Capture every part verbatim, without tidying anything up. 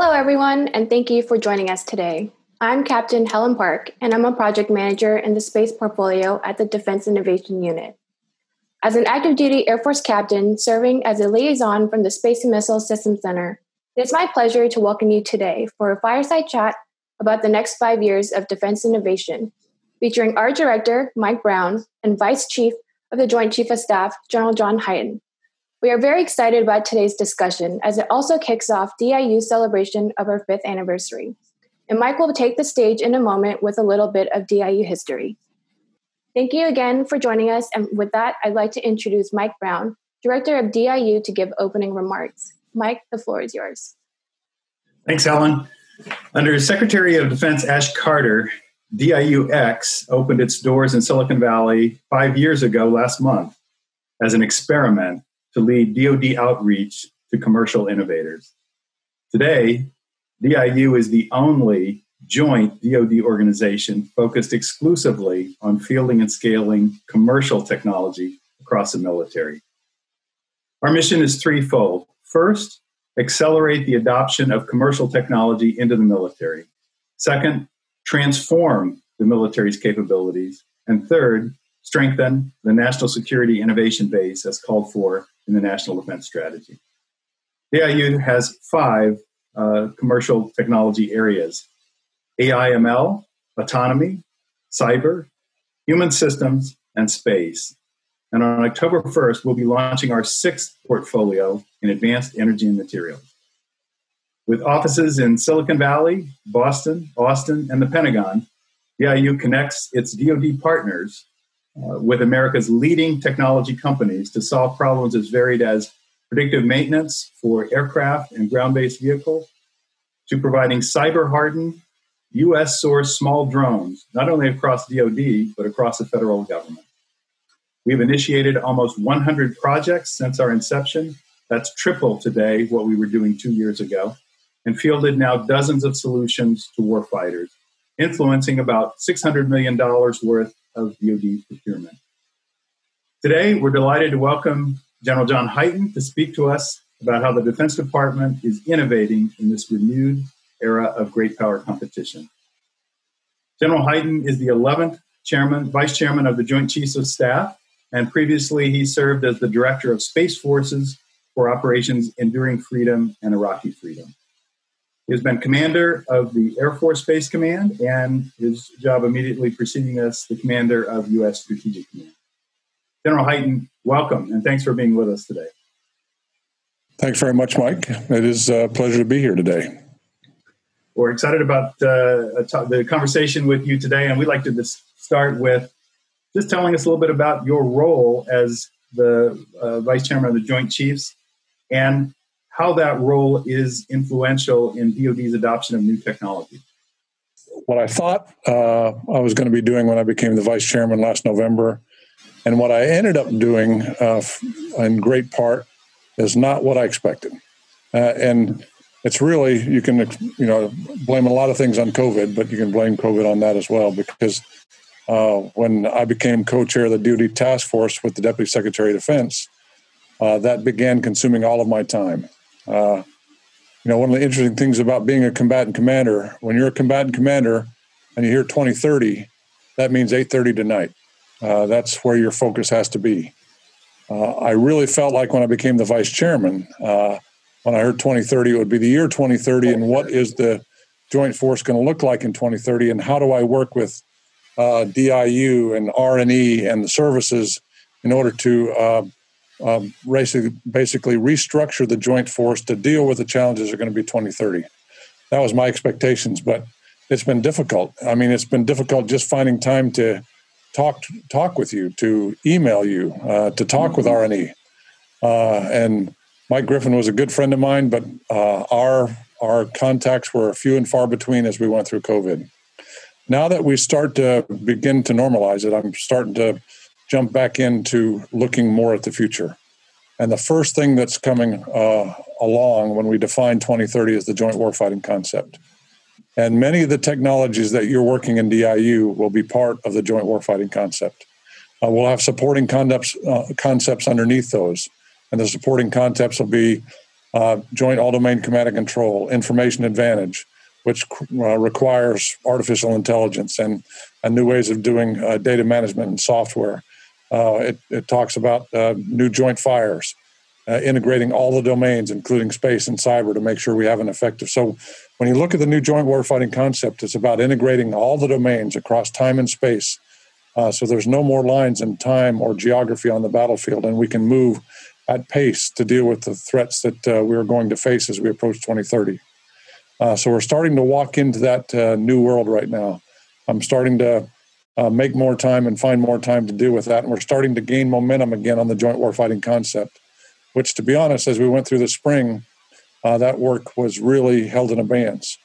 Hello, everyone, and thank you for joining us today. I'm Captain Helen Park, and I'm a project manager in the space portfolio at the Defense Innovation Unit. As an active duty Air Force captain serving as a liaison from the Space and Missile Systems Center, it is my pleasure to welcome you today for a fireside chat about the next five years of defense innovation, featuring our director, Mike Brown, and Vice Chief of the Joint Chief of Staff, General John Hyten. We are very excited about today's discussion as it also kicks off D I U's celebration of our fifth anniversary. And Mike will take the stage in a moment with a little bit of D I U history. Thank you again for joining us. And with that, I'd like to introduce Mike Brown, Director of D I U, to give opening remarks. Mike, the floor is yours. Thanks, Helen. Under Secretary of Defense Ash Carter, D I U X opened its doors in Silicon Valley five years ago last month as an experiment to lead D O D outreach to commercial innovators. Today, D I U is the only joint D O D organization focused exclusively on fielding and scaling commercial technology across the military. Our mission is threefold. First, accelerate the adoption of commercial technology into the military. Second, transform the military's capabilities. And third, strengthen the national security innovation base as called for in the National Defense Strategy. D I U has five uh, commercial technology areas: A I M L, autonomy, cyber, human systems, and space. And on October first, we'll be launching our sixth portfolio in advanced energy and materials. With offices in Silicon Valley, Boston, Austin, and the Pentagon, D I U connects its D O D partners uh, with America's leading technology companies to solve problems as varied as predictive maintenance for aircraft and ground-based vehicles, to providing cyber-hardened, U S-sourced small drones, not only across D O D, but across the federal government. We've initiated almost one hundred projects since our inception. That's triple today what we were doing two years ago, and fielded now dozens of solutions to warfighters, influencing about six hundred million dollars worth of D O D procurement. Today, we're delighted to welcome General John Hyten to speak to us about how the Defense Department is innovating in this renewed era of great power competition. General Hyten is the eleventh chairman, Vice Chairman of the Joint Chiefs of Staff, and previously he served as the Director of Space Forces for Operations Enduring Freedom and Iraqi Freedom. He has been Commander of the Air Force Space Command, and his job immediately preceding this, the Commander of U S Strategic Command. General Hyten, welcome, and thanks for being with us today. Thanks very much, Mike. It is a pleasure to be here today. We're excited about uh, the conversation with you today, and we'd like to just start with just telling us a little bit about your role as the uh, Vice Chairman of the Joint Chiefs and how that role is influential in D O D's adoption of new technology. What I thought uh, I was going to be doing when I became the Vice Chairman last November, and what I ended up doing uh, in great part is not what I expected. Uh, and it's really, you can you know blame a lot of things on COVID, but you can blame COVID on that as well, because uh, when I became co-chair of the D O D task force with the Deputy Secretary of Defense, uh, that began consuming all of my time. Uh, you know, one of the interesting things about being a combatant commander, when you're a combatant commander and you hear twenty thirty, that means eight thirty tonight. Uh, that's where your focus has to be. Uh, I really felt like when I became the vice chairman, uh, when I heard twenty thirty, it would be the year twenty thirty, and what is the joint force going to look like in twenty thirty, and how do I work with uh, D I U and R and E and the services in order to uh, Um, basically, basically restructure the joint force to deal with the challenges that are going to be twenty thirty. That was my expectations, but it's been difficult. I mean, it's been difficult just finding time to talk talk with you, to email you, uh, to talk with R and E. Uh, and Mike Griffin was a good friend of mine, but uh, our, our contacts were few and far between as we went through COVID. Now that we start to begin to normalize it, I'm starting to jump back into looking more at the future. And the first thing that's coming uh, along when we define twenty thirty is the joint warfighting concept. And many of the technologies that you're working in D I U will be part of the joint warfighting concept. Uh, we'll have supporting concepts, uh, concepts underneath those. And the supporting concepts will be uh, joint all-domain command and control, information advantage, which uh, requires artificial intelligence and uh, new ways of doing uh, data management and software. Uh, it, it talks about uh, new joint fires, uh, integrating all the domains, including space and cyber, to make sure we have an effective. So when you look at the new joint warfighting concept, it's about integrating all the domains across time and space. Uh, so there's no more lines in time or geography on the battlefield, and we can move at pace to deal with the threats that uh, we're going to face as we approach twenty thirty. Uh, so we're starting to walk into that uh, new world right now. I'm starting to uh, make more time and find more time to deal with that, and we're starting to gain momentum again on the joint warfighting concept, which, to be honest, as we went through the spring, uh, that work was really held in abeyance.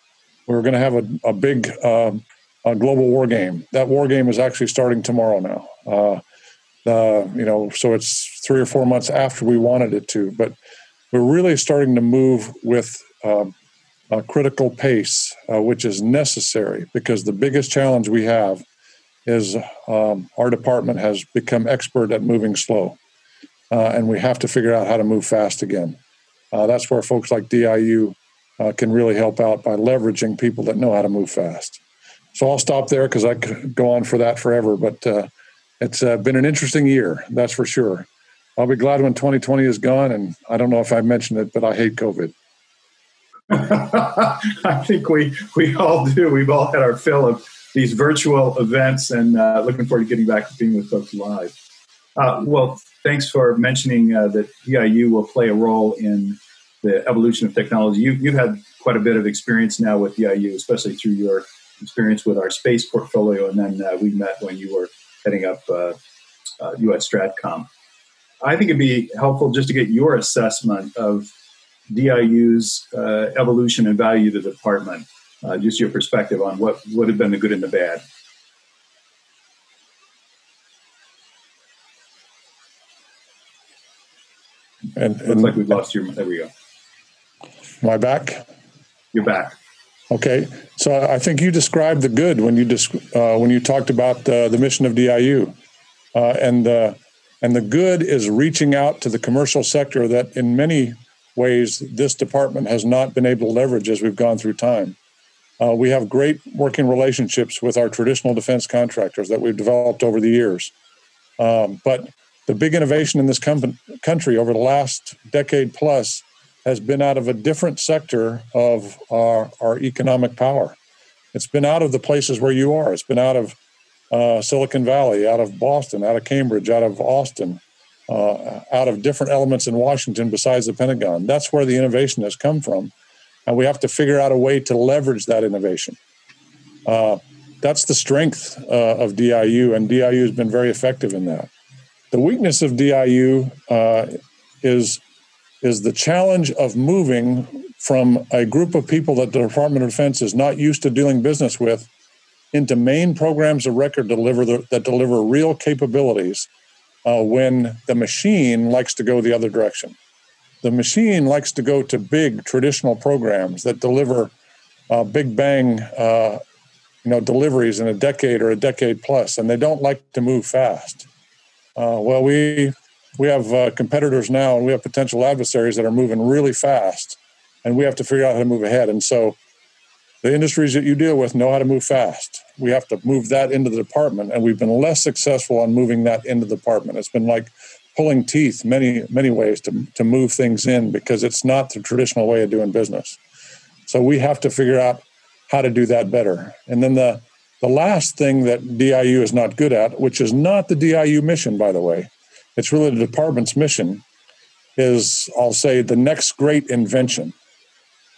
We were going to have a, a big... Uh, A global war game. That war game is actually starting tomorrow now. Uh, uh, you know, so it's three or four months after we wanted it to, but we're really starting to move with uh, a critical pace, uh, which is necessary because the biggest challenge we have is um, our department has become expert at moving slow, uh, and we have to figure out how to move fast again. Uh, that's where folks like D I U uh, can really help out by leveraging people that know how to move fast. So I'll stop there because I could go on for that forever, but uh, it's uh, been an interesting year, that's for sure. I'll be glad when twenty twenty is gone, and I don't know if I mentioned it, but I hate COVID. I think we, we all do. We've all had our fill of these virtual events, and uh, looking forward to getting back to being with folks live. Uh, well, thanks for mentioning uh, that D I U will play a role in the evolution of technology. You, you've had quite a bit of experience now with D I U, especially through your experience with our space portfolio, and then uh, we met when you were heading up uh, uh, U S Stratcom. I think it'd be helpful just to get your assessment of D I U's uh, evolution and value to the department, uh, just your perspective on what would have been the good and the bad. And, and looks like we've lost your, there we go. My back? You're back. Okay, so I think you described the good when you uh, when you talked about uh, the mission of D I U, uh, and uh, and the good is reaching out to the commercial sector that in many ways this department has not been able to leverage as we've gone through time. Uh, we have great working relationships with our traditional defense contractors that we've developed over the years, um, but the big innovation in this com- country over the last decade plus has been out of a different sector of our, our economic power. It's been out of the places where you are. It's been out of uh, Silicon Valley, out of Boston, out of Cambridge, out of Austin, uh, out of different elements in Washington besides the Pentagon. That's where the innovation has come from. And we have to figure out a way to leverage that innovation. Uh, that's the strength uh, of D I U, and D I U has been very effective in that. The weakness of D I U uh, is... is the challenge of moving from a group of people that the Department of Defense is not used to doing business with into main programs of record deliver the, that deliver real capabilities uh, when the machine likes to go the other direction. The machine likes to go to big traditional programs that deliver uh, big bang uh, you know, deliveries in a decade or a decade plus, and they don't like to move fast. Uh, well, we... We have uh, competitors now, and we have potential adversaries that are moving really fast, and we have to figure out how to move ahead. And so the industries that you deal with know how to move fast. We have to move that into the department, and we've been less successful on moving that into the department. It's been like pulling teeth many, many ways to, to move things in because it's not the traditional way of doing business. So we have to figure out how to do that better. And then the, the last thing that D I U is not good at, which is not the D I U mission, by the way, it's really the department's mission, is, I'll say, the next great invention.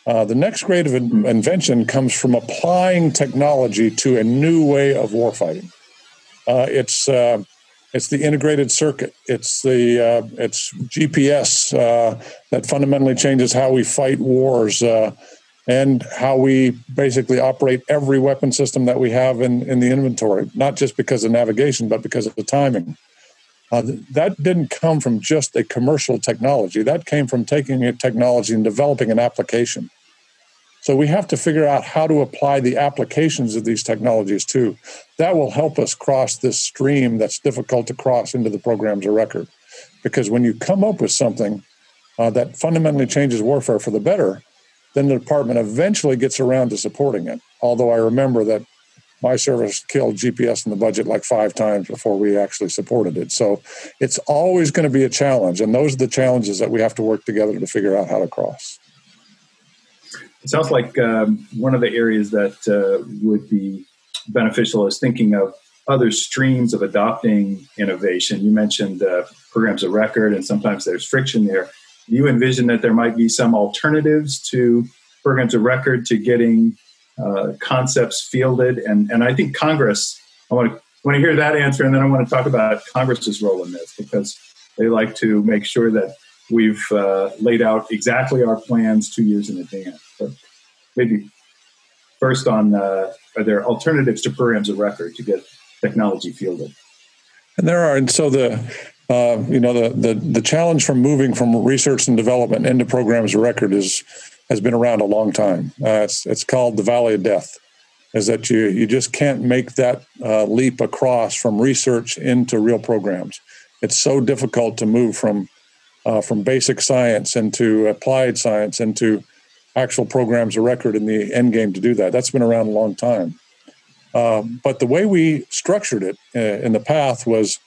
Uh, the next great in- invention comes from applying technology to a new way of warfighting. Uh, it's uh, it's the integrated circuit. It's the uh, it's G P S uh, that fundamentally changes how we fight wars uh, and how we basically operate every weapon system that we have in, in the inventory, not just because of navigation, but because of the timing. Uh, that didn't come from just a commercial technology. That came from taking a technology and developing an application. So we have to figure out how to apply the applications of these technologies too. That will help us cross this stream that's difficult to cross into the programs of record. Because when you come up with something, uh, that fundamentally changes warfare for the better, then the department eventually gets around to supporting it. Although I remember that my service killed G P S in the budget like five times before we actually supported it. So it's always going to be a challenge. And those are the challenges that we have to work together to figure out how to cross. It sounds like um, one of the areas that uh, would be beneficial is thinking of other streams of adopting innovation. You mentioned uh, programs of record, and sometimes there's friction there. Do you envision that there might be some alternatives to programs of record to getting Uh, concepts fielded? And, and I think Congress, I want to want to hear that answer, and then I want to talk about Congress's role in this, because they like to make sure that we've uh, laid out exactly our plans two years in advance. But maybe first on, uh, are there alternatives to programs of record to get technology fielded? And there are, and so the, uh, you know, the, the, the challenge from moving from research and development into programs of record is has been around a long time. Uh, it's it's called the Valley of Death, is that you, you just can't make that uh, leap across from research into real programs. It's so difficult to move from uh, from basic science into applied science into actual programs of record in the end game to do that. That's been around a long time. Uh, but the way we structured it in the path was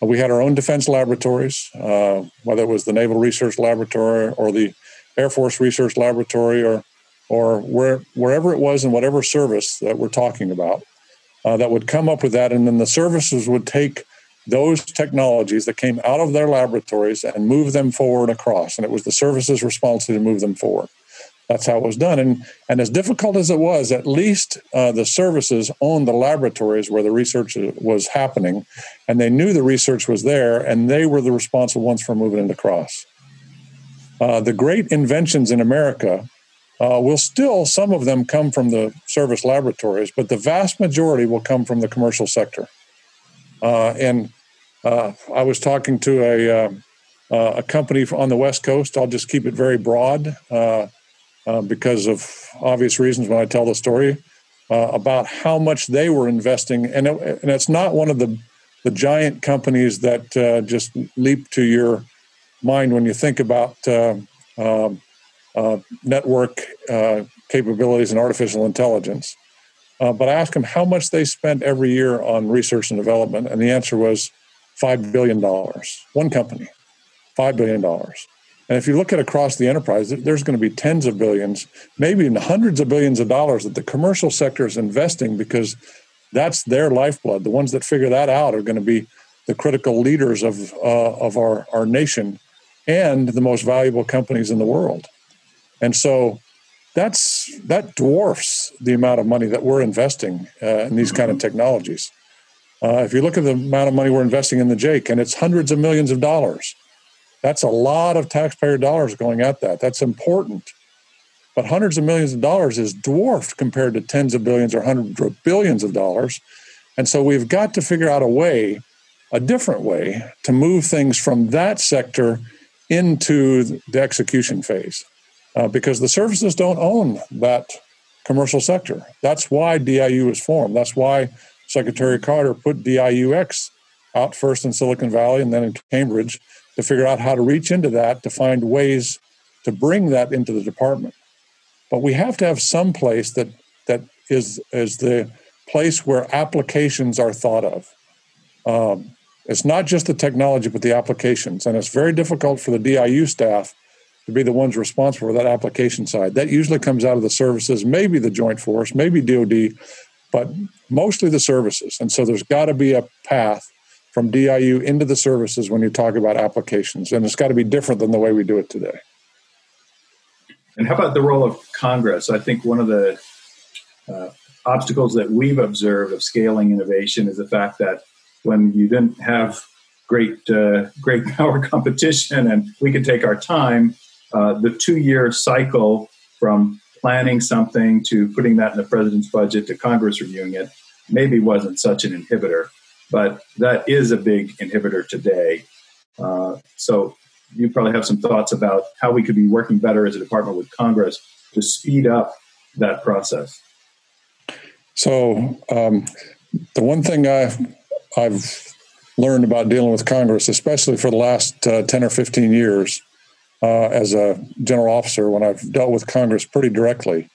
uh, we had our own defense laboratories, uh, whether it was the Naval Research Laboratory or the Air Force Research Laboratory, or or where, wherever it was in whatever service that we're talking about, uh, that would come up with that. And then the services would take those technologies that came out of their laboratories and move them forward across. And it was the services' responsibility to move them forward. That's how it was done. And, and as difficult as it was, at least uh, the services owned the laboratories where the research was happening, and they knew the research was there, and they were the responsible ones for moving it across. Uh, the great inventions in America uh, will still, some of them come from the service laboratories, but the vast majority will come from the commercial sector. Uh, and uh, I was talking to a, uh, uh, a company on the West Coast. I'll just keep it very broad uh, uh, because of obvious reasons when I tell the story, uh, about how much they were investing. And, it, and it's not one of the, the giant companies that uh, just leap to your mind when you think about uh, uh, uh, network uh, capabilities and artificial intelligence. Uh, but I asked them how much they spent every year on research and development, and the answer was five billion dollars. One company, five billion dollars. And if you look at across the enterprise, there's going to be tens of billions, maybe even hundreds of billions of dollars that the commercial sector is investing, because that's their lifeblood. The ones that figure that out are going to be the critical leaders of, uh, of our, our nation, and the most valuable companies in the world. And so that's that dwarfs the amount of money that we're investing uh, in these kind of technologies. Uh, if you look at the amount of money we're investing in the J A I C, and it's hundreds of millions of dollars, that's a lot of taxpayer dollars going at that. That's important. But hundreds of millions of dollars is dwarfed compared to tens of billions or hundreds of billions of dollars. And so we've got to figure out a way, a different way, to move things from that sector into the execution phase, uh, because the services don't own that commercial sector. That's why D I U was formed. That's why Secretary Carter put D I U X out first in Silicon Valley and then in Cambridge to figure out how to reach into that, to find ways to bring that into the department. But we have to have some place that that is, is the place where applications are thought of. Um, It's not just the technology, but the applications. And it's very difficult for the D I U staff to be the ones responsible for that application side. That usually comes out of the services, maybe the Joint Force, maybe DoD, but mostly the services. And so there's got to be a path from D I U into the services when you talk about applications. And it's got to be different than the way we do it today. And how about the role of Congress? I think one of the uh, obstacles that we've observed of scaling innovation is the fact that when you didn't have great uh, great power competition and we could take our time, uh, the two-year cycle from planning something to putting that in the president's budget to Congress reviewing it maybe wasn't such an inhibitor, but that is a big inhibitor today. Uh, so you probably have some thoughts about how we could be working better as a department with Congress to speed up that process. So um, the one thing I... I've learned about dealing with Congress, especially for the last uh, ten or fifteen years, uh, as a general officer when I've dealt with Congress pretty directly,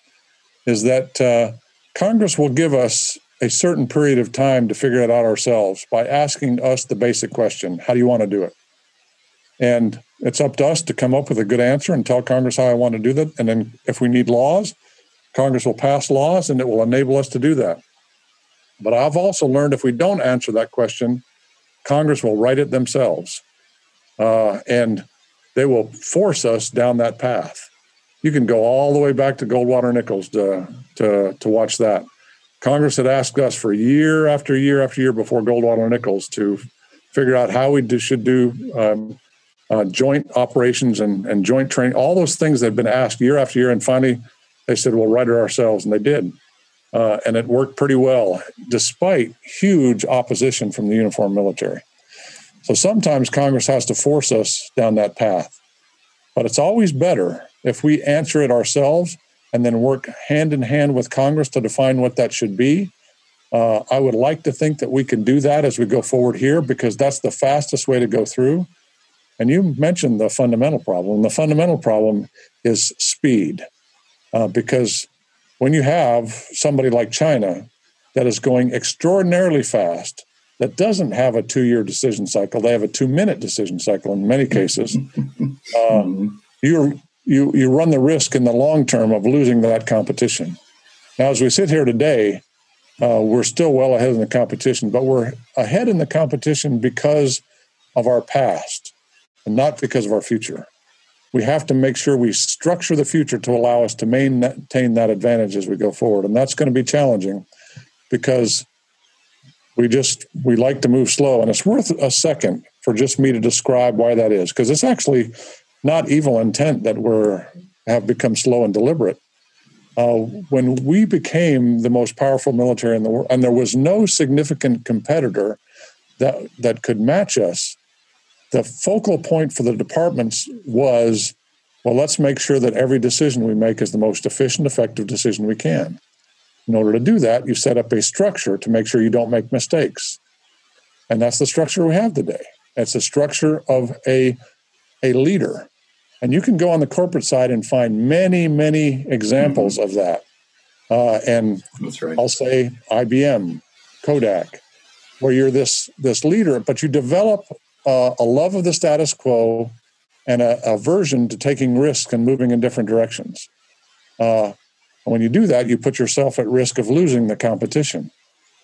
is that uh, Congress will give us a certain period of time to figure it out ourselves by asking us the basic question, how do you want to do it? And it's up to us to come up with a good answer and tell Congress how I want to do that. And then if we need laws, Congress will pass laws and it will enable us to do that. But I've also learned if we don't answer that question, Congress will write it themselves. Uh, and they will force us down that path. You can go all the way back to Goldwater-Nichols to, to, to watch that. Congress had asked us for year after year after year before Goldwater-Nichols to figure out how we do, should do um, uh, joint operations and, and joint training, all those things that have been asked year after year. And finally, they said, we'll write it ourselves. And they did. Uh, and it worked pretty well, despite huge opposition from the uniformed military. So sometimes Congress has to force us down that path. But it's always better if we answer it ourselves and then work hand in hand with Congress to define what that should be. Uh, I would like to think that we can do that as we go forward here, because that's the fastest way to go through. And you mentioned the fundamental problem. The fundamental problem is speed, uh, because when you have somebody like China that is going extraordinarily fast, that doesn't have a two-year decision cycle, they have a two-minute decision cycle in many cases, um, you're You, you run the risk in the long term of losing that competition. Now, as we sit here today, uh, we're still well ahead in the competition, but we're ahead in the competition because of our past and not because of our future. We have to make sure we structure the future to allow us to maintain that advantage as we go forward. And that's going to be challenging because we just, we like to move slow. And it's worth a second for just me to describe why that is, because it's actually not evil intent that we're have become slow and deliberate. Uh, when we became the most powerful military in the world, and there was no significant competitor that that could match us, the focal point for the departments was, well, let's make sure that every decision we make is the most efficient, effective decision we can. In order to do that, you set up a structure to make sure you don't make mistakes. And that's the structure we have today. It's a structure of a a leader. And you can go on the corporate side and find many, many examples mm-hmm. of that. Uh, and That's right. I'll say I B M, Kodak, where you're this, this leader, but you develop uh, a love of the status quo and a aversion to taking risks and moving in different directions. Uh, and when you do that, you put yourself at risk of losing the competition.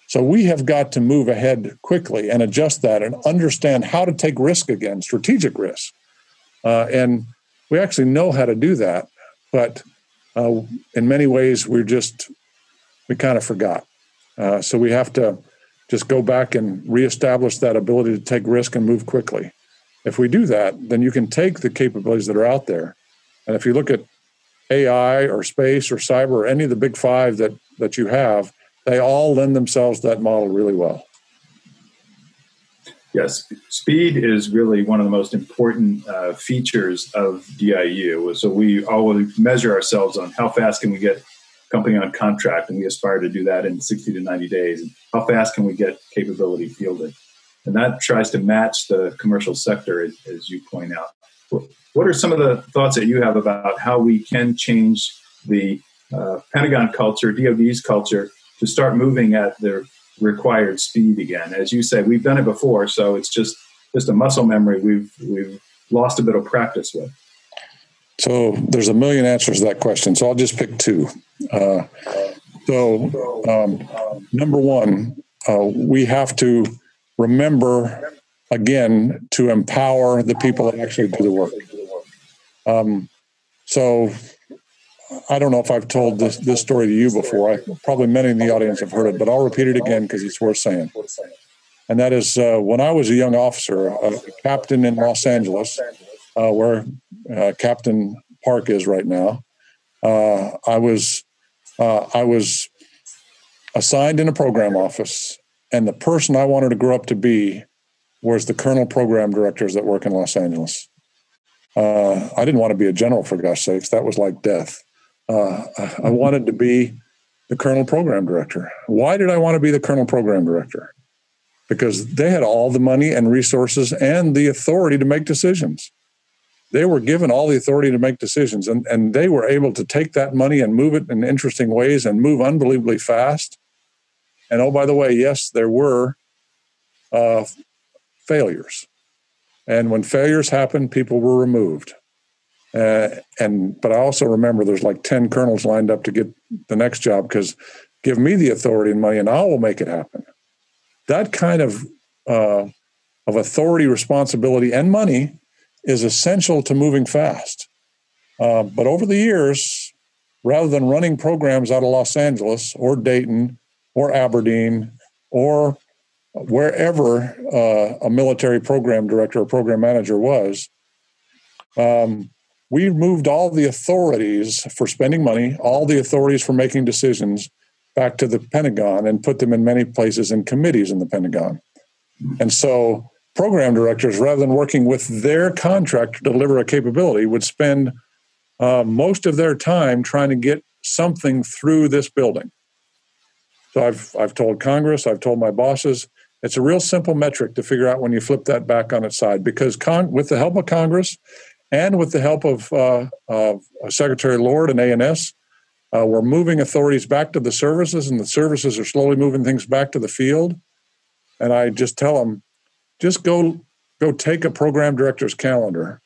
So we have got to move ahead quickly and adjust that and understand how to take risk again, strategic risk. Uh, and we actually know how to do that, but uh, in many ways, we're just, we kind of forgot. Uh, so we have to just go back and reestablish that ability to take risk and move quickly. If we do that, then you can take the capabilities that are out there. And if you look at A I or space or cyber or any of the big five that, that you have, they all lend themselves to that model really well. Yes, speed is really one of the most important uh, features of D I U. So we always measure ourselves on how fast can we get company on contract, and we aspire to do that in sixty to ninety days. And how fast can we get capability fielded? And that tries to match the commercial sector, as, as you point out. What are some of the thoughts that you have about how we can change the uh, Pentagon culture, D O D's culture, to start moving at their required speed again? As you say, we've done it before, so it's just just a muscle memory we've we've lost a bit of practice with. So there's a million answers to that question, so I'll just pick two. Uh, so um, number one, uh, we have to remember again to empower the people that actually do the work. Um, so I don't know if I've told this, this story to you before. I, probably many in the audience have heard it, but I'll repeat it again because it's worth saying. And that is, uh, when I was a young officer, a captain in Los Angeles, uh, where uh, Captain Park is right now, uh, I was uh, I was assigned in a program office, and the person I wanted to grow up to be was the colonel program directors that work in Los Angeles. Uh, I didn't want to be a general, for gosh sakes. That was like death. Uh, I wanted to be the colonel program director. Why did I want to be the colonel program director? Because they had all the money and resources and the authority to make decisions. they were given all the authority to make decisions, and, and they were able to take that money and move it in interesting ways and move unbelievably fast. And oh, by the way, yes, there were uh, failures. And when failures happened, people were removed. Uh, and but I also remember there's like ten colonels lined up to get the next job because give me the authority and money and I will make it happen. That kind of uh, of authority, responsibility, and money is essential to moving fast. Uh, but over the years, rather than running programs out of Los Angeles or Dayton or Aberdeen or wherever uh, a military program director or program manager was, um, we moved all the authorities for spending money, all the authorities for making decisions back to the Pentagon and put them in many places in committees in the Pentagon. And so program directors, rather than working with their contractor to deliver a capability, would spend uh, most of their time trying to get something through this building. So I've, I've told Congress, I've told my bosses, it's a real simple metric to figure out when you flip that back on its side, because con- with the help of Congress and with the help of uh, uh, Secretary Lord and A and S, uh, we're moving authorities back to the services, and the services are slowly moving things back to the field. And I just tell them, just go, go take a program director's calendar,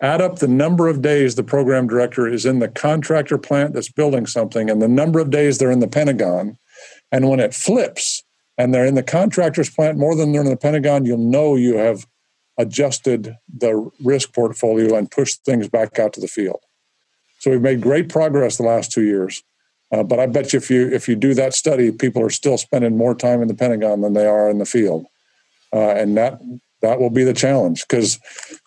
add up the number of days the program director is in the contractor plant that's building something and the number of days they're in the Pentagon. And when it flips and they're in the contractor's plant more than they're in the Pentagon, you'll know you have adjusted the risk portfolio and pushed things back out to the field. So we've made great progress the last two years. Uh, but I bet you if you if you do that study, people are still spending more time in the Pentagon than they are in the field. Uh, and that that will be the challenge, because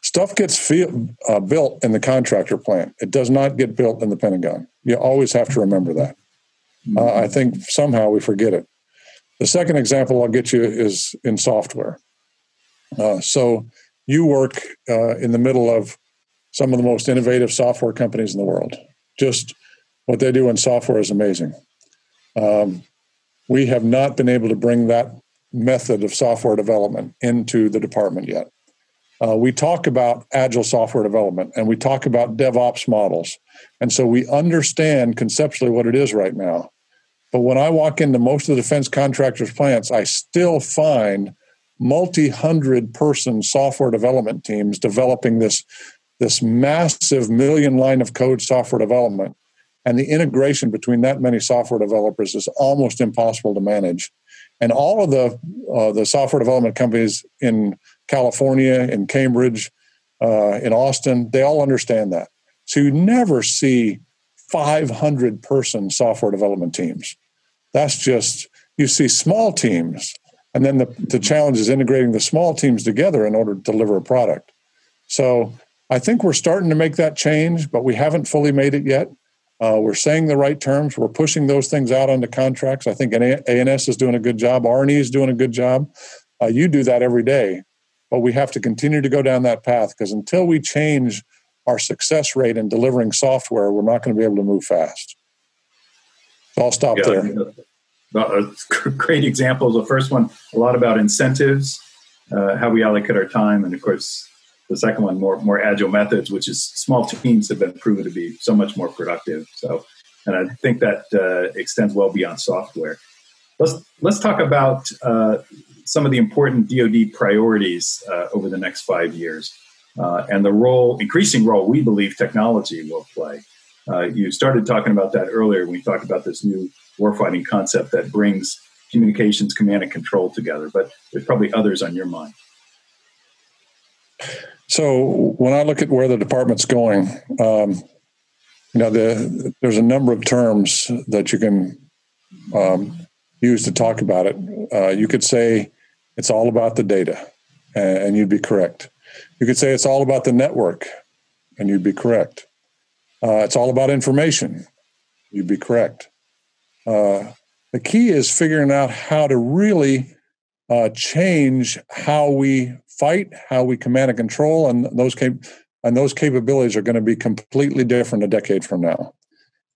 stuff gets feel, uh, built in the contractor plant. It does not get built in the Pentagon. You always have to remember that. Uh, I think somehow we forget it. The second example I'll get you is in software. Uh, so you work uh, in the middle of some of the most innovative software companies in the world. Just what they do in software is amazing. Um, we have not been able to bring that method of software development into the department yet. Uh, we talk about agile software development, and we talk about DevOps models. And so we understand conceptually what it is right now. But when I walk into most of the defense contractors' plants, I still find multi-hundred person software development teams developing this, this massive million line of code software development. And the integration between that many software developers is almost impossible to manage. And all of the uh, the software development companies in California, in Cambridge, uh, in Austin, they all understand that. So you never see five hundred person software development teams. That's just, you see small teams. And then the, the challenge is integrating the small teams together in order to deliver a product. So I think we're starting to make that change, but we haven't fully made it yet. Uh, we're saying the right terms. We're pushing those things out onto contracts. I think A and S is doing a good job. R and E is doing a good job. Uh, you do that every day. But we have to continue to go down that path, because until we change our success rate in delivering software, we're not going to be able to move fast. So I'll stop yeah, there. Uh, great examples. The first one, a lot about incentives, uh, how we allocate our time, and of course, the second one, more more agile methods, which is small teams have been proven to be so much more productive. So, and I think that uh, extends well beyond software. Let's let's talk about uh, some of the important D O D priorities uh, over the next five years, uh, and the role, increasing role, we believe technology will play. Uh, you started talking about that earlier when we talked about this new warfighting concept that brings communications, command, and control together. But there's probably others on your mind. So when I look at where the department's going, um, you know, the, there's a number of terms that you can um, use to talk about it. Uh, you could say it's all about the data, and you'd be correct. You could say it's all about the network, and you'd be correct. Uh, it's all about information. You'd be correct. Uh, the key is figuring out how to really uh, change how we fight, how we command and control, and those cap- and those capabilities are going to be completely different a decade from now.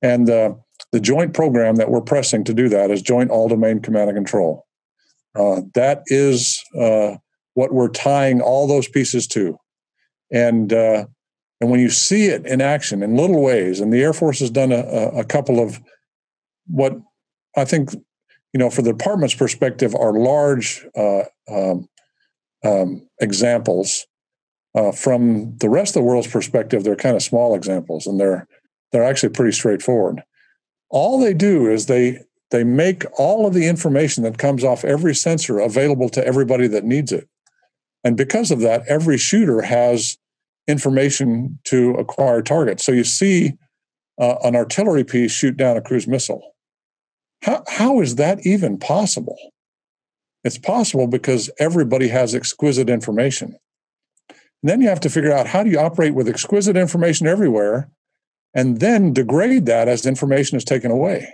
And uh, the joint program that we're pressing to do that is Joint All-Domain Command and Control. Uh, that is uh, what we're tying all those pieces to. And uh, And when you see it in action in little ways, and the Air Force has done a, a couple of what I think, you know, for the department's perspective, are large uh, um, um, examples. Uh, from the rest of the world's perspective, they're kind of small examples, and they're they're actually pretty straightforward. All they do is they they make all of the information that comes off every sensor available to everybody that needs it. And because of that, every shooter has information to acquire targets. So you see uh, an artillery piece shoot down a cruise missile. How, how is that even possible? It's possible because everybody has exquisite information. And then you have to figure out, how do you operate with exquisite information everywhere and then degrade that as information is taken away?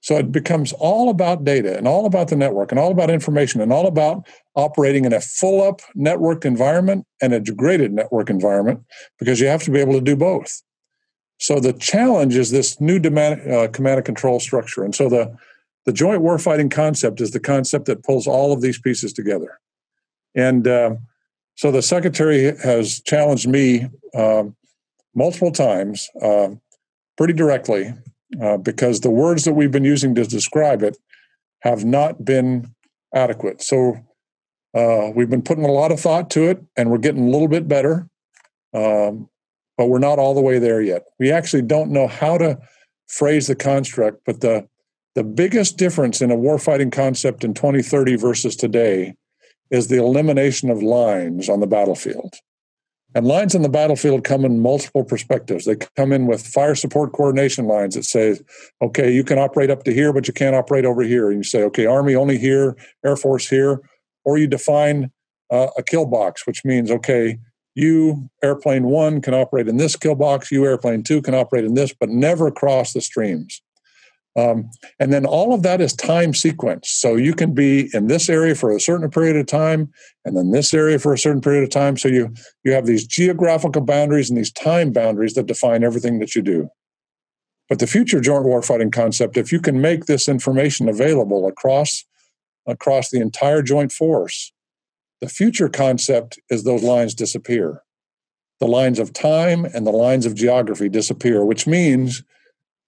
So it becomes all about data and all about the network and all about information and all about operating in a full-up network environment and a degraded network environment, because you have to be able to do both. So the challenge is this new demand, uh, command and control structure. And so the, the joint warfighting concept is the concept that pulls all of these pieces together. And uh, so the Secretary has challenged me uh, multiple times, uh, pretty directly, Uh, because the words that we've been using to describe it have not been adequate. So uh, we've been putting a lot of thought to it, and we're getting a little bit better, um, but we're not all the way there yet. We actually don't know how to phrase the construct, but the, the biggest difference in a warfighting concept in twenty thirty versus today is the elimination of lines on the battlefield. And lines on the battlefield come in multiple perspectives. They come in with fire support coordination lines that say, okay, you can operate up to here, but you can't operate over here. And you say, okay, Army only here, Air Force here. Or you define uh, a kill box, which means, okay, you, airplane one, can operate in this kill box. You, airplane two, can operate in this, but never cross the streams. Um, and then all of that is time sequence. So you can be in this area for a certain period of time, and then this area for a certain period of time. So you, you have these geographical boundaries and these time boundaries that define everything that you do. But the future joint warfighting concept, if you can make this information available across, across the entire joint force, the future concept is those lines disappear. The lines of time and the lines of geography disappear, which means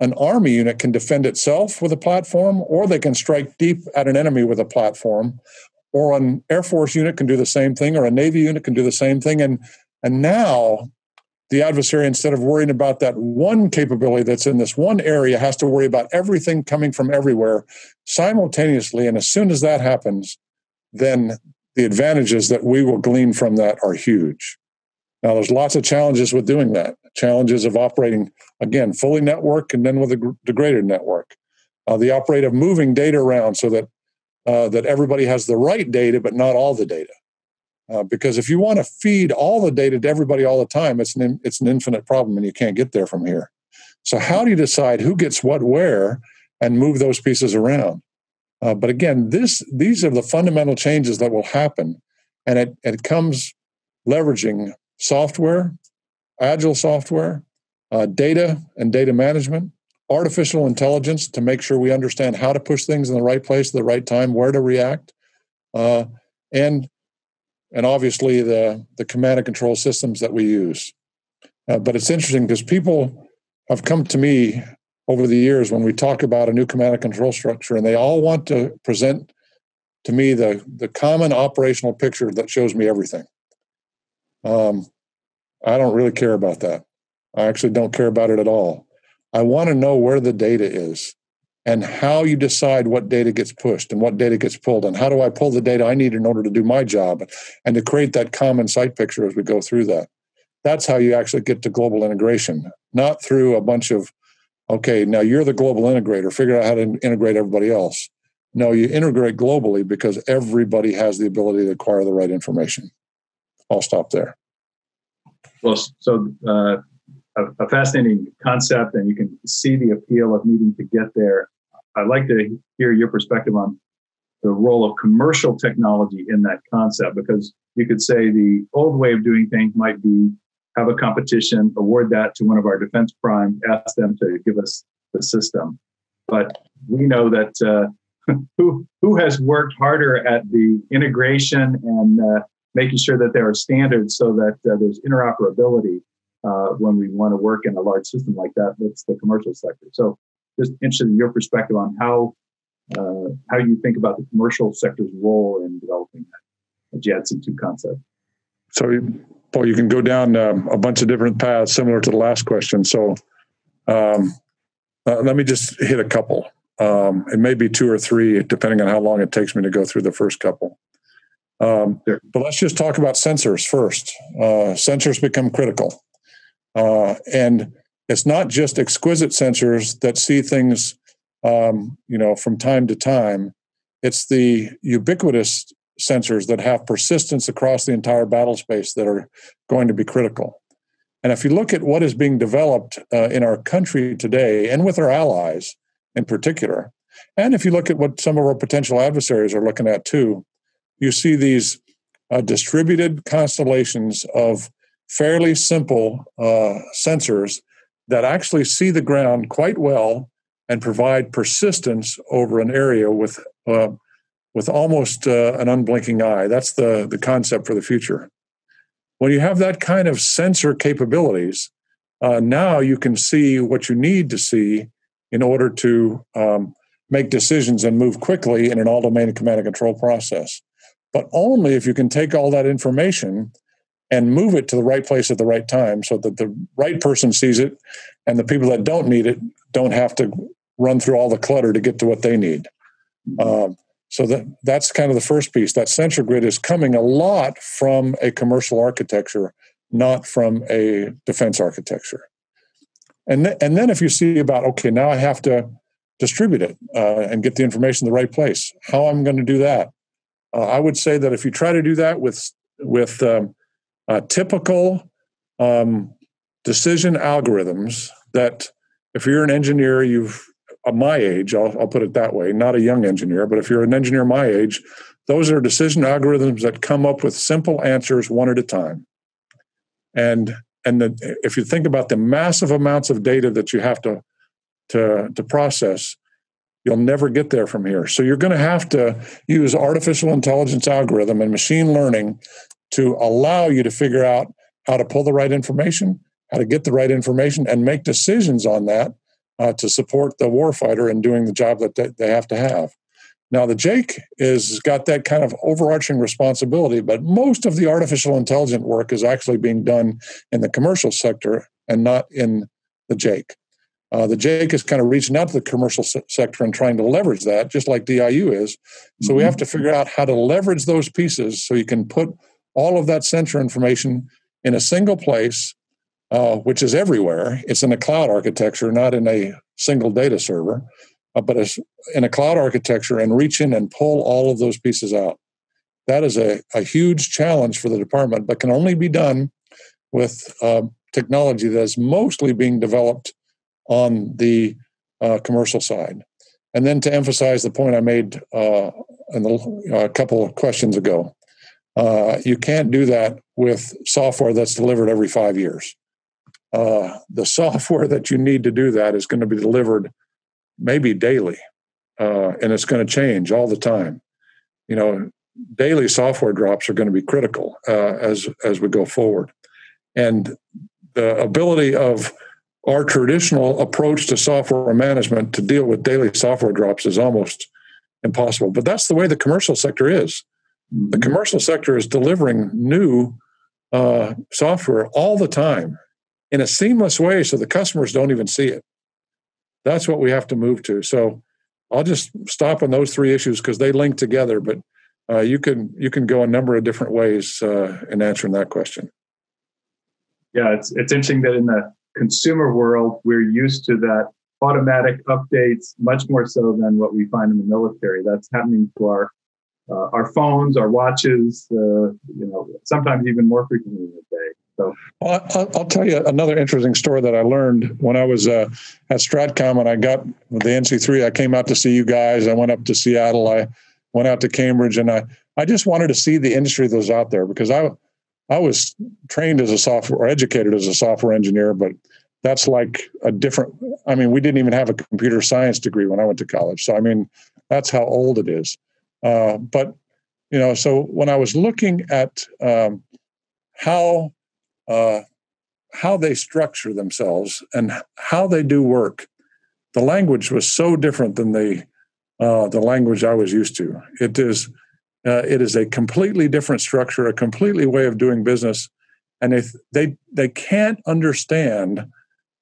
an Army unit can defend itself with a platform, or they can strike deep at an enemy with a platform, or an Air Force unit can do the same thing, or a Navy unit can do the same thing. And, and now the adversary, instead of worrying about that one capability that's in this one area, has to worry about everything coming from everywhere simultaneously. And as soon as that happens, then the advantages that we will glean from that are huge. Now, there's lots of challenges with doing that. Challenges of operating, again, fully network and then with a degraded network. Uh, the operate of moving data around so that uh, that everybody has the right data, but not all the data. Uh, because if you want to feed all the data to everybody all the time, it's an, it's an infinite problem, and you can't get there from here. So how do you decide who gets what where and move those pieces around? Uh, but again, this these are the fundamental changes that will happen. And it, it comes leveraging software, agile software, uh, data and data management, artificial intelligence to make sure we understand how to push things in the right place at the right time, where to react, uh, and and obviously the, the command and control systems that we use. Uh, but it's interesting because people have come to me over the years when we talk about a new command and control structure, and they all want to present to me the, the common operational picture that shows me everything. Um, I don't really care about that. I actually don't care about it at all. I want to know where the data is and how you decide what data gets pushed and what data gets pulled, and how do I pull the data I need in order to do my job and to create that common sight picture as we go through that. That's how you actually get to global integration, not through a bunch of, okay, now you're the global integrator, figure out how to integrate everybody else. No, you integrate globally because everybody has the ability to acquire the right information. I'll stop there. Well, so uh, a, a fascinating concept, and you can see the appeal of needing to get there. I'd like to hear your perspective on the role of commercial technology in that concept, because you could say the old way of doing things might be have a competition, award that to one of our defense primes, ask them to give us the system. But we know that uh, who who has worked harder at the integration and uh, making sure that there are standards so that uh, there's interoperability uh, when we want to work in a large system like that. That's the commercial sector. So just interested in your perspective on how uh, how you think about the commercial sector's role in developing that J A D C two concept. So, Paul, you can go down um, a bunch of different paths similar to the last question. So um, uh, let me just hit a couple. Um, it may be two or three, depending on how long it takes me to go through the first couple. Um, sure. But let's just talk about sensors first. Uh, sensors become critical. Uh, and it's not just exquisite sensors that see things, um, you know, from time to time. It's the ubiquitous sensors that have persistence across the entire battle space that are going to be critical. And if you look at what is being developed uh, in our country today and with our allies in particular, and if you look at what some of our potential adversaries are looking at too, you see these uh, distributed constellations of fairly simple uh, sensors that actually see the ground quite well and provide persistence over an area with uh, with almost uh, an unblinking eye. That's the, the concept for the future. When you have that kind of sensor capabilities, uh, now you can see what you need to see in order to um, make decisions and move quickly in an all-domain command and control process. But only if you can take all that information and move it to the right place at the right time so that the right person sees it and the people that don't need it don't have to run through all the clutter to get to what they need. Um, so that that's kind of the first piece. That sensor grid is coming a lot from a commercial architecture, not from a defense architecture. And, th- and then if you see about, okay, now I have to distribute it uh, and get the information in the right place, how I'm going to do that. Uh, I would say that if you try to do that with with um, uh, typical um, decision algorithms, that if you're an engineer, you've uh, my age, I'll, I'll put it that way, not a young engineer, but if you're an engineer my age, those are decision algorithms that come up with simple answers one at a time. And and the, if you think about the massive amounts of data that you have to to, to process, you'll never get there from here. So you're going to have to use artificial intelligence algorithm and machine learning to allow you to figure out how to pull the right information, how to get the right information, and make decisions on that uh, to support the warfighter in doing the job that they, they have to have. Now, the J A I C has got that kind of overarching responsibility, but most of the artificial intelligence work is actually being done in the commercial sector and not in the J A I C. Uh, the J A I C is kind of reaching out to the commercial se- sector and trying to leverage that, just like D I U is. So mm-hmm. we have to figure out how to leverage those pieces so you can put all of that sensor information in a single place, uh, which is everywhere. It's in a cloud architecture, not in a single data server, uh, but it's in a cloud architecture, and reach in and pull all of those pieces out. That is a, a huge challenge for the department, but can only be done with uh, technology that is mostly being developed on the uh, commercial side. And then to emphasize the point I made uh, in the, uh, a couple of questions ago, uh, you can't do that with software that's delivered every five years. Uh, the software that you need to do that is going to be delivered maybe daily, uh, and it's going to change all the time. You know, daily software drops are going to be critical uh, as, as we go forward. And the ability of our traditional approach to software management to deal with daily software drops is almost impossible. But that's the way the commercial sector is. The commercial sector is delivering new uh, software all the time in a seamless way so the customers don't even see it. That's what we have to move to. So I'll just stop on those three issues because they link together, but uh, you can you can go a number of different ways uh, in answering that question. Yeah, it's it's interesting that in the consumer world, we're used to that automatic updates, much more so than what we find in the military. That's happening to our uh, our phones, our watches, uh, you know, sometimes even more frequently in the day. So, well, I'll, I'll tell you another interesting story that I learned when I was uh, at Stratcom, and I got the N C three. I came out to see you guys. I went up to Seattle. I went out to Cambridge, and I I just wanted to see the industry that was out there because I. I was trained as a software, or educated as a software engineer, but that's like a different, I mean, we didn't even have a computer science degree when I went to college. So, I mean, that's how old it is. Uh, but, you know, so when I was looking at um, how uh, how they structure themselves and how they do work. The language was so different than the uh, the language I was used to. It is uh, it is a completely different structure, a completely way of doing business, and they they they can't understand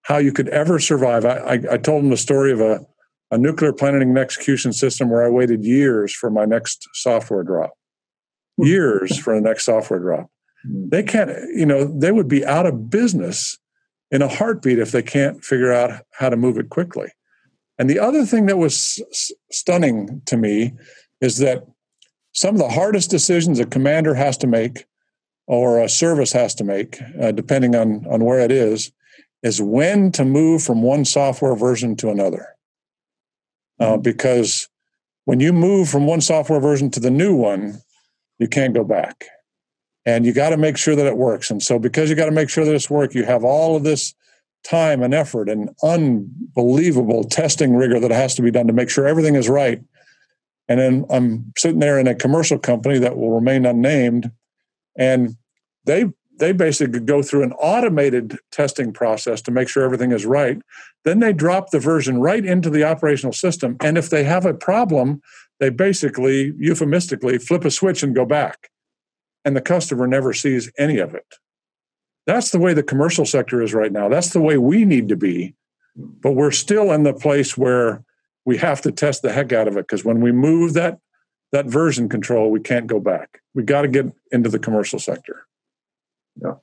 how you could ever survive. I I, I told them the story of a a nuclear planning and execution system where I waited years for my next software drop, years for the next software drop. They can't, you know, they would be out of business in a heartbeat if they can't figure out how to move it quickly. And the other thing that was s- stunning to me is that some of the hardest decisions a commander has to make or a service has to make, uh, depending on, on where it is, is when to move from one software version to another. Uh, because when you move from one software version to the new one, you can't go back. And you got to make sure that it works. And so because you got to make sure that it's work, you have all of this time and effort and unbelievable testing rigor that has to be done to make sure everything is right. And then I'm sitting there in a commercial company that will remain unnamed, and they they basically go through an automated testing process to make sure everything is right. Then they drop the version right into the operational system. And if they have a problem, they basically, euphemistically, flip a switch and go back. And the customer never sees any of it. That's the way the commercial sector is right now. That's the way we need to be. But we're still in the place where we have to test the heck out of it, because when we move that that version control, we can't go back. We got to get into the commercial sector.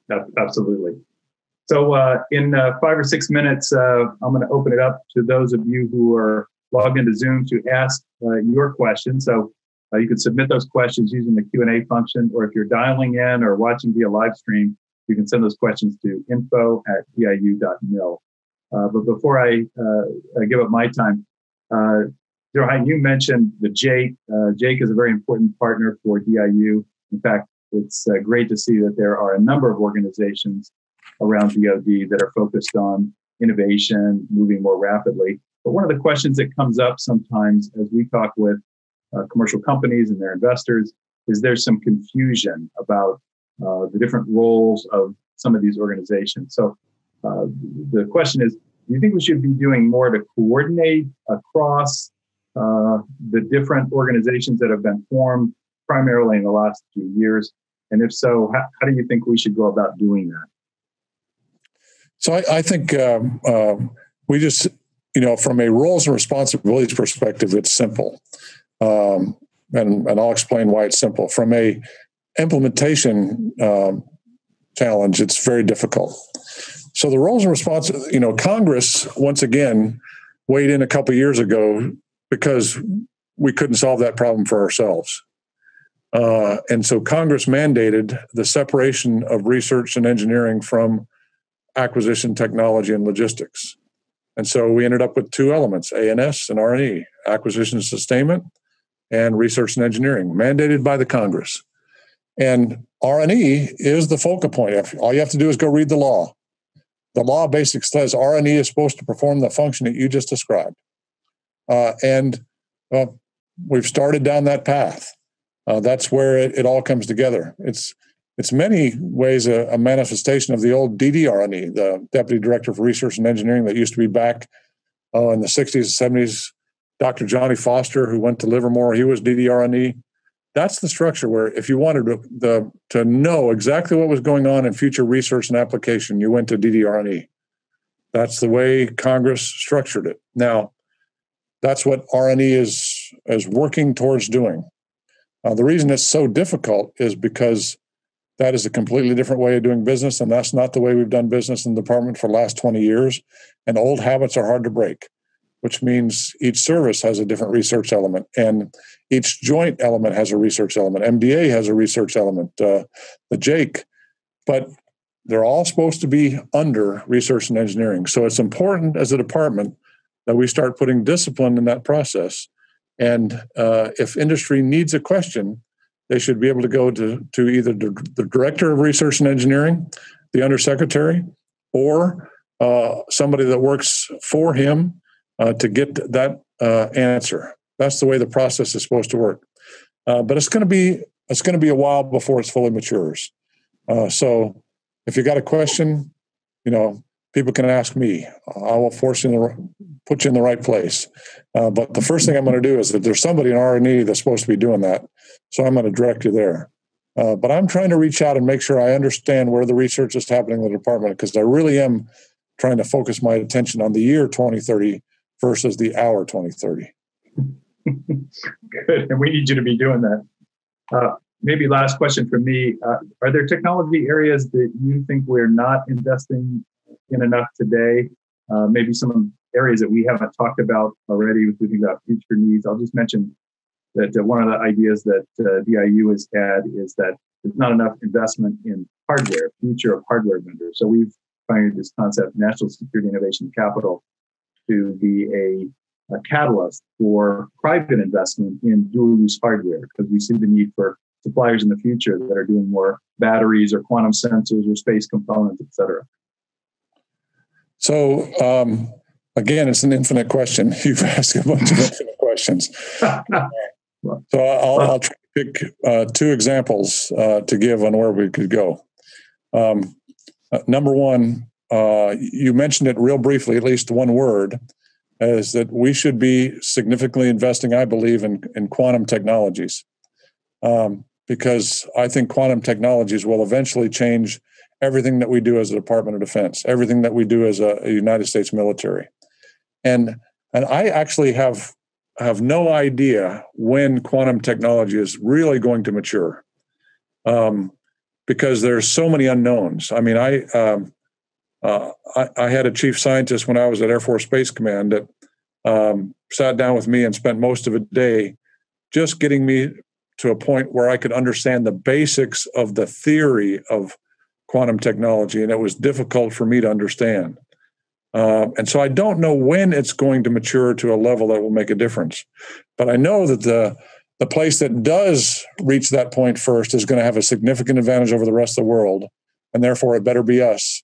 Yeah, absolutely. So uh, in uh, five or six minutes, uh, I'm going to open it up to those of you who are logged into Zoom to ask uh, your questions. So uh, you can submit those questions using the Q and A function, or if you're dialing in or watching via live stream, you can send those questions to info at D I U dot mil. Uh, but before I, uh, I give up my time, uh, Johan, you mentioned the J A I C. Uh, J A I C is a very important partner for D I U. In fact, it's uh, great to see that there are a number of organizations around D O D that are focused on innovation, moving more rapidly. But one of the questions that comes up sometimes as we talk with uh, commercial companies and their investors is there's some confusion about uh, the different roles of some of these organizations. So uh, the question is, do you think we should be doing more to coordinate across uh, the different organizations that have been formed primarily in the last few years? And if so, how, how do you think we should go about doing that? So I, I think um, uh, we just, you know, from a roles and responsibilities perspective, it's simple. Um, and, and I'll explain why it's simple. From a implementation um, challenge, it's very difficult. So the roles and responsibilities, you know, Congress, once again, weighed in a couple of years ago because we couldn't solve that problem for ourselves. Uh, and so Congress mandated the separation of research and engineering from acquisition, technology, and logistics. And so we ended up with two elements, A and S and R and E, acquisition and sustainment, and research and engineering, mandated by the Congress. And R and E is the focal point. All you have to do is go read the law. The law basically says R and E is supposed to perform the function that you just described. Uh, and uh, we've started down that path. Uh, that's where it, it all comes together. It's it's many ways a, a manifestation of the old D D R and E, the Deputy Director for Research and Engineering that used to be back uh, in the sixties and seventies. Doctor Johnny Foster, who went to Livermore, he was D D R and E. That's the structure where if you wanted to, the, to know exactly what was going on in future research and application, you went to D D R and E. That's the way Congress structured it. Now, that's what R and E is, is working towards doing. Uh, the reason it's so difficult is because that is a completely different way of doing business, and that's not the way we've done business in the department for the last twenty years. And old habits are hard to break, which means each service has a different research element, and each joint element has a research element. M D A has a research element, uh, the J A I C, but they're all supposed to be under research and engineering. So it's important as a department that we start putting discipline in that process. And uh, if industry needs a question, they should be able to go to, to either the Director of Research and Engineering, the Undersecretary, or uh, somebody that works for him uh, to get that uh, answer. That's the way the process is supposed to work. Uh, but it's going to be it's going to be a while before it's fully matures. Uh, so if you got a question, you know, people can ask me. I will force you in the, put you in the right place. Uh, but the first thing I'm going to do is that there's somebody in R and E that's supposed to be doing that. So I'm going to direct you there. Uh, but I'm trying to reach out and make sure I understand where the research is happening in the department, because I really am trying to focus my attention on the year twenty thirty versus the hour twenty thirty. Good. And we need you to be doing that. Uh, maybe last question from me. Uh, are there technology areas that you think we're not investing in enough today? Uh, maybe some areas that we haven't talked about already, if we think about future needs. I'll just mention that uh, one of the ideas that uh, D I U has had is that there's not enough investment in hardware, future of hardware vendors. So we've pioneered this concept, National Security Innovation Capital, to be a, a catalyst for private investment in dual-use hardware, because we see the need for suppliers in the future that are doing more batteries or quantum sensors or space components, et cetera. So, um, again, it's an infinite question. You've asked a bunch of infinite questions. So I'll, I'll try to pick uh, two examples uh, to give on where we could go. Um, uh, number one, uh, you mentioned it real briefly, at least one word, is that we should be significantly investing, I believe, in, in quantum technologies, um, because I think quantum technologies will eventually change everything that we do as a Department of Defense, everything that we do as a, a United States military. And and I actually have have no idea when quantum technology is really going to mature, um, because there's so many unknowns. I mean, I, um, uh, I I had a chief scientist when I was at Air Force Space Command that um, sat down with me and spent most of a day just getting me to a point where I could understand the basics of the theory of quantum technology, and it was difficult for me to understand. Uh, and so I don't know when it's going to mature to a level that will make a difference. But I know that the, the place that does reach that point first is going to have a significant advantage over the rest of the world, and therefore it better be us.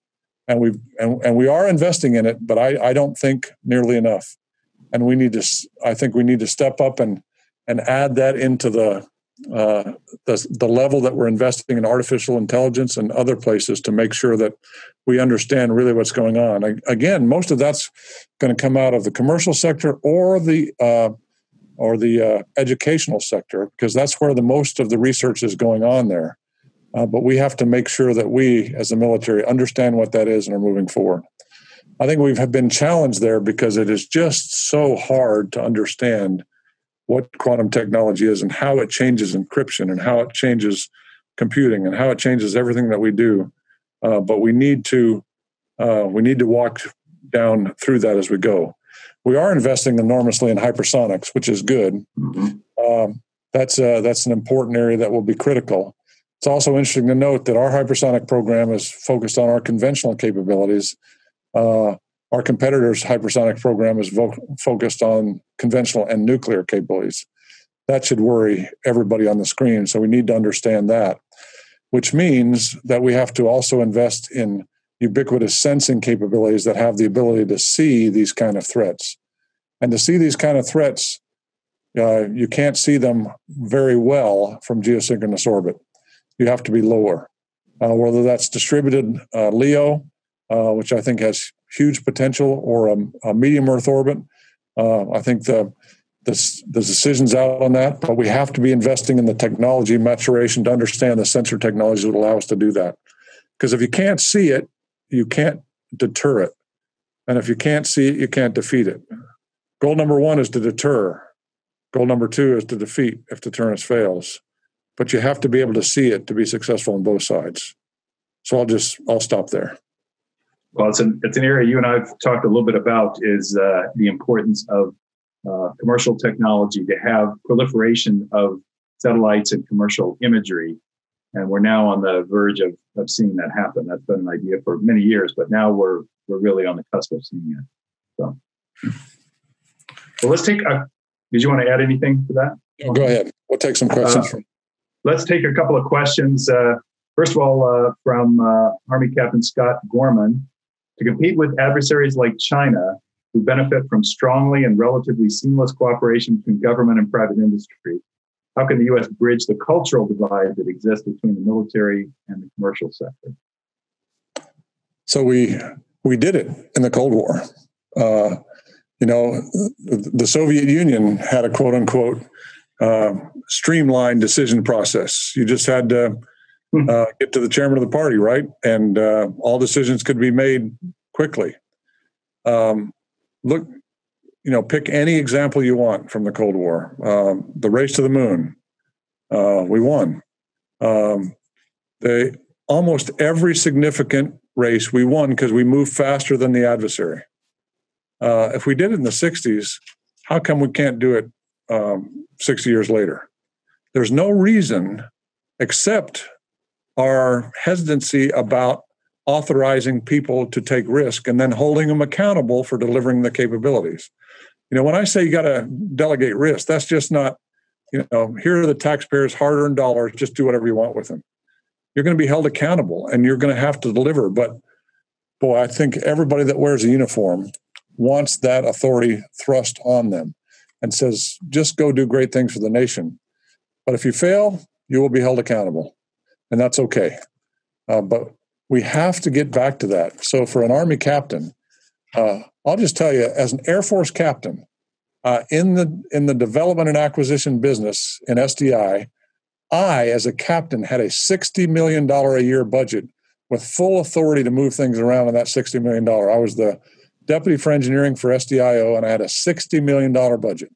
And, we've, and, and we are investing in it, but I, I don't think nearly enough. And we need to, I think we need to step up and, and add that into the Uh, the, the level that we're investing in artificial intelligence and other places to make sure that we understand really what's going on. I, again, most of that's going to come out of the commercial sector or the uh, or the uh, educational sector, because that's where the most of the research is going on there. Uh, but we have to make sure that we, as a military, understand what that is and are moving forward. I think we've been challenged there because it is just so hard to understand what quantum technology is and how it changes encryption and how it changes computing and how it changes everything that we do. Uh, but we need to uh, we need to walk down through that as we go. We are investing enormously in hypersonics, which is good. Mm-hmm. Um, that's uh, that's an important area that will be critical. It's also interesting to note that our hypersonic program is focused on our conventional capabilities. Uh, Our competitors' hypersonic program is vo- focused on conventional and nuclear capabilities. That should worry everybody on the screen, so we need to understand that, which means that we have to also invest in ubiquitous sensing capabilities that have the ability to see these kind of threats. And to see these kind of threats, uh, you can't see them very well from geosynchronous orbit. You have to be lower, uh, whether that's distributed uh, LEO, uh, which I think has huge potential, or a, a medium Earth orbit. Uh, I think the, the the decision's out on that, but we have to be investing in the technology maturation to understand the sensor technologies that allow us to do that. Because if you can't see it, you can't deter it. And if you can't see it, you can't defeat it. Goal number one is to deter. Goal number two is to defeat if deterrence fails. But you have to be able to see it to be successful on both sides. So I'll just, I'll stop there. Well, it's an, it's an area you and I have talked a little bit about, is uh, the importance of uh, commercial technology to have proliferation of satellites and commercial imagery. And we're now on the verge of, of seeing that happen. That's been an idea for many years, but now we're we're really on the cusp of seeing it. So, well, let's take a, did you want to add anything to that? Yeah, go ahead. We'll take some questions. Uh, let's take a couple of questions. Uh, first of all, uh, from uh, Army Captain Scott Gorman. To compete with adversaries like China, who benefit from strongly and relatively seamless cooperation between government and private industry, how can the U S bridge the cultural divide that exists between the military and the commercial sector? So we we did it in the Cold War. Uh, you know, the Soviet Union had a quote unquote uh, streamlined decision process. You just had to uh, get to the chairman of the party, right? And uh, all decisions could be made quickly. Um, look, you know, pick any example you want from the Cold War. Um, the race to the moon, uh, we won. Um, they almost every significant race we won because we moved faster than the adversary. Uh, if we did it in the sixties, how come we can't do it um, sixty years later? There's no reason except our hesitancy about authorizing people to take risk and then holding them accountable for delivering the capabilities. You know, when I say you got to delegate risk, that's just not, you know, here are the taxpayers' hard-earned dollars, just do whatever you want with them. You're going to be held accountable and you're going to have to deliver. But boy, I think everybody that wears a uniform wants that authority thrust on them and says, just go do great things for the nation. But if you fail, you will be held accountable, and that's okay. Uh, but we have to get back to that. So for an Army captain, uh, I'll just tell you, as an Air Force captain, uh, in the in the development and acquisition business in S D I, I, as a captain, had a sixty million dollars a year budget with full authority to move things around on that sixty million dollars. I was the deputy for engineering for S D I O, and I had a sixty million dollars budget.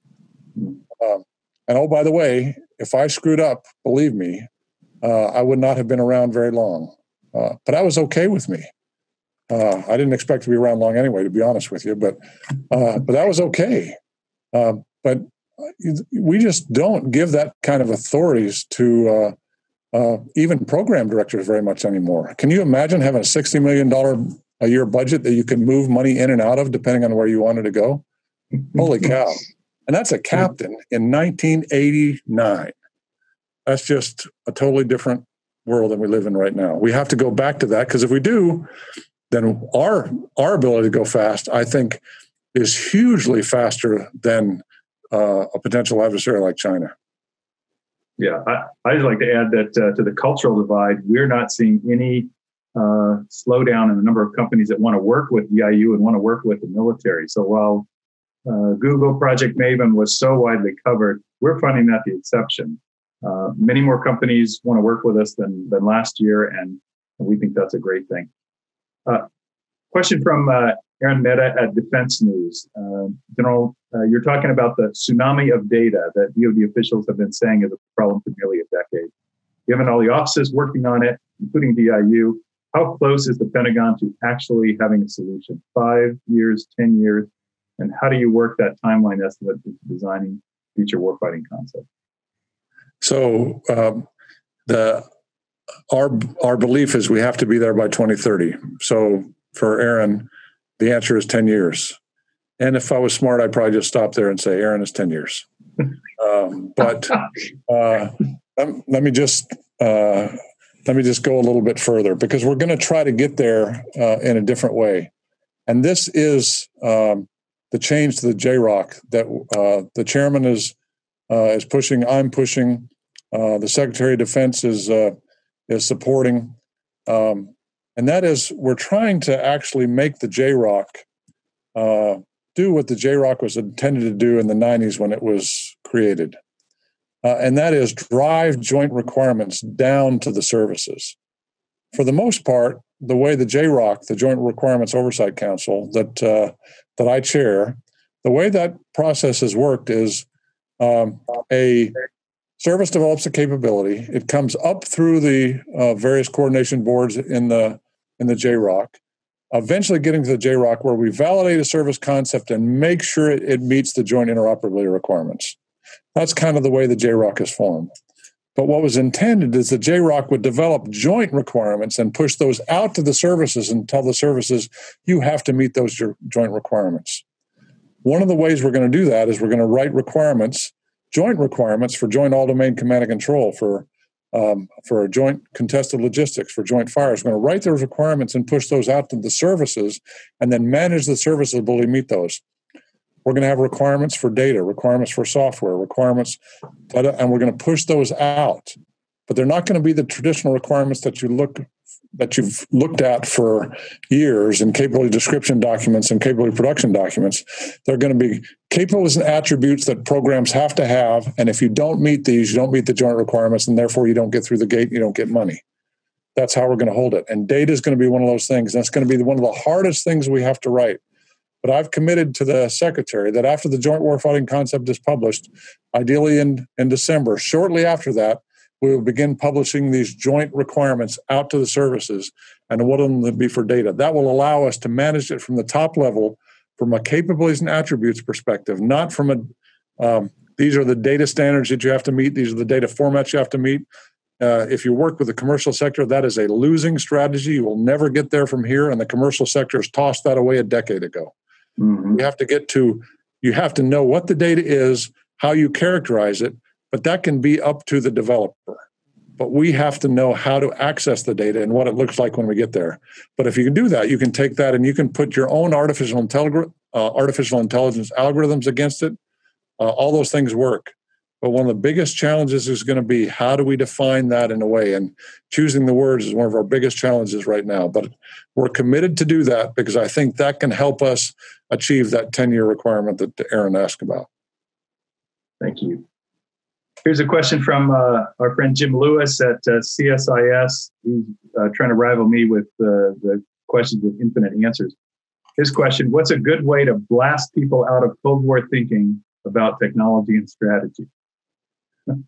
Um, and oh, by the way, if I screwed up, believe me, uh, I would not have been around very long. Uh, but that was okay with me. Uh, I didn't expect to be around long anyway, to be honest with you, but uh, but that was okay. Uh, but we just don't give that kind of authorities to uh, uh, even program directors very much anymore. Can you imagine having a sixty million dollars a year budget that you can move money in and out of depending on where you wanted to go? Holy cow. And that's a captain in nineteen eighty-nine. That's just a totally different world than we live in right now. We have to go back to that, because if we do, then our our ability to go fast, I think, is hugely faster than uh, a potential adversary like China. Yeah, I, I just like to add that uh, to the cultural divide, we're not seeing any uh, slowdown in the number of companies that want to work with D I U and want to work with the military. So while uh, Google Project Maven was so widely covered, we're finding that the exception. Uh, many more companies want to work with us than than last year, and, and we think that's a great thing. Uh, question from uh, Aaron Mehta at Defense News. Uh, General, uh, you're talking about the tsunami of data that D O D officials have been saying is a problem for nearly a decade. Given all the offices working on it, including D I U, how close is the Pentagon to actually having a solution? Five years, ten years, and how do you work that timeline estimate into designing future warfighting concepts? So um, the our our belief is we have to be there by twenty thirty. So for Aaron, the answer is ten years. And if I was smart, I'd probably just stop there and say, Aaron, is ten years. um, but uh, let me just uh, let me just go a little bit further, because we're going to try to get there uh, in a different way. And this is um, the change to the J ROC that uh, the chairman is. Uh, is pushing, I'm pushing, uh, the Secretary of Defense is uh, is supporting. Um, and that is, we're trying to actually make the J ROC uh, do what the J ROC was intended to do in the nineties when it was created. Uh, and that is drive joint requirements down to the services. For the most part, the way the J ROC, the Joint Requirements Oversight Council, that uh, that I chair, the way that process has worked is, Um, a service develops a capability. It comes up through the uh, various coordination boards in the in the J ROC, eventually getting to the J ROC where we validate a service concept and make sure it, it meets the joint interoperability requirements. That's kind of the way the J ROC is formed. But what was intended is the J ROC would develop joint requirements and push those out to the services and tell the services, you have to meet those joint requirements. One of the ways we're going to do that is we're going to write requirements, joint requirements for joint all-domain command and control, for um, for joint contested logistics, for joint fires. We're going to write those requirements and push those out to the services and then manage the services ability to meet those. We're going to have requirements for data, requirements for software, requirements, and we're going to push those out. But they're not going to be the traditional requirements that you look that you've looked at for years in capability description documents and capability production documents, they're going to be capabilities and attributes that programs have to have. And if you don't meet these, you don't meet the joint requirements, and therefore you don't get through the gate, you don't get money. That's how we're going to hold it. And data is going to be one of those things. That's going to be one of the hardest things we have to write. But I've committed to the secretary that after the joint warfighting concept is published, ideally in, in December, shortly after that, we will begin publishing these joint requirements out to the services, and one of them will be for data. That will allow us to manage it from the top level, from a capabilities and attributes perspective, not from a, um, these are the data standards that you have to meet, these are the data formats you have to meet. Uh, if you work with the commercial sector, that is a losing strategy. You will never get there from here, and the commercial sector has tossed that away a decade ago. Mm-hmm. You have to get to, you have to know what the data is, how you characterize it, but that can be up to the developer. But we have to know how to access the data and what it looks like when we get there. But if you can do that, you can take that and you can put your own artificial, intellig- uh, artificial intelligence algorithms against it. Uh, all those things work. But one of the biggest challenges is going to be, how do we define that in a way? And choosing the words is one of our biggest challenges right now. But we're committed to do that, because I think that can help us achieve that ten-year requirement that Aaron asked about. Thank you. Here's a question from uh, our friend Jim Lewis at uh, C S I S. He's uh, trying to rival me with uh, the questions with infinite answers. His question: what's a good way to blast people out of Cold War thinking about technology and strategy?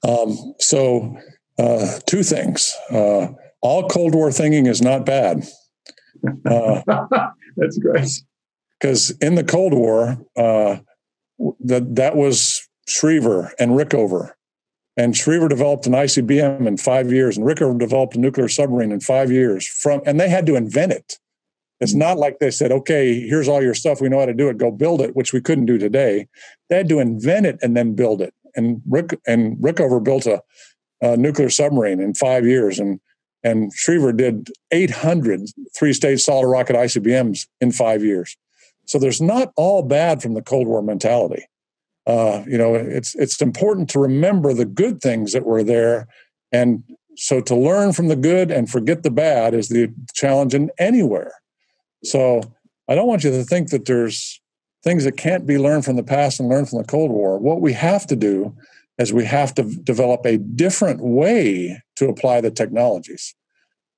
Um, so uh, two things. Uh, all Cold War thinking is not bad. Uh, That's great. Because in the Cold War, uh, that, that was Schriever and Rickover. And Schriever developed an I C B M in five years, and Rickover developed a nuclear submarine in five years. From and they had to invent it. It's not like they said, "Okay, here's all your stuff. We know how to do it. Go build it," which we couldn't do today. They had to invent it and then build it. And Rick and Rickover built a, a nuclear submarine in five years, and and Schriever did eight hundred three-stage solid rocket I C B Ms in five years. So there's not all bad from the Cold War mentality. Uh, you know, it's it's important to remember the good things that were there. And so to learn from the good and forget the bad is the challenge in anywhere. So I don't want you to think that there's things that can't be learned from the past and learned from the Cold War. What we have to do is we have to develop a different way to apply the technologies,